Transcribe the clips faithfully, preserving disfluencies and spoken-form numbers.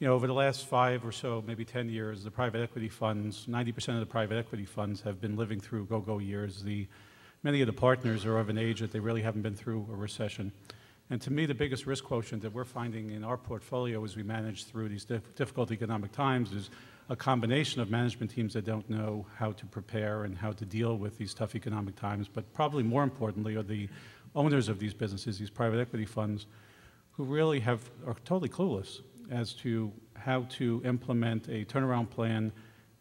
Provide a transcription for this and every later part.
you know, over the last five or so, maybe ten years, the private equity funds, ninety percent of the private equity funds have been living through go-go years. The, many of the partners are of an age that they really haven't been through a recession. And to me, the biggest risk quotient that we're finding in our portfolio as we manage through these diff difficult economic times is a combination of management teams that don't know how to prepare and how to deal with these tough economic times, but probably more importantly are the owners of these businesses, these private equity funds, who really have, are totally clueless as to how to implement a turnaround plan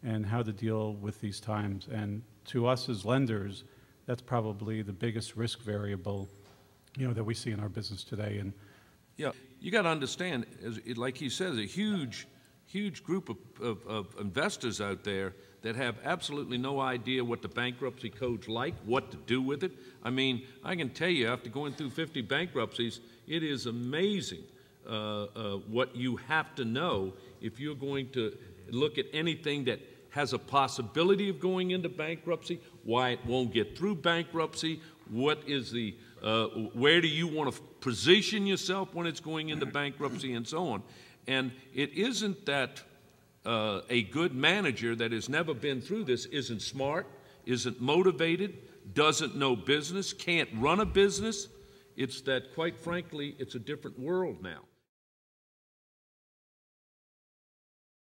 and how to deal with these times. And to us as lenders, that's probably the biggest risk variable, you know, that we see in our business today. And yeah, you got to understand, as, like he says, a huge, huge group of, of, of investors out there that have absolutely no idea what the bankruptcy code's like, what to do with it. I mean, I can tell you, after going through fifty bankruptcies, it is amazing uh, uh, what you have to know if you're going to look at anything that has a possibility of going into bankruptcy, why it won't get through bankruptcy, what is the Uh, where do you want to position yourself when it's going into bankruptcy and so on. And it isn't that uh, a good manager that has never been through this isn't smart, isn't motivated, doesn't know business, can't run a business. It's that, quite frankly, it's a different world now.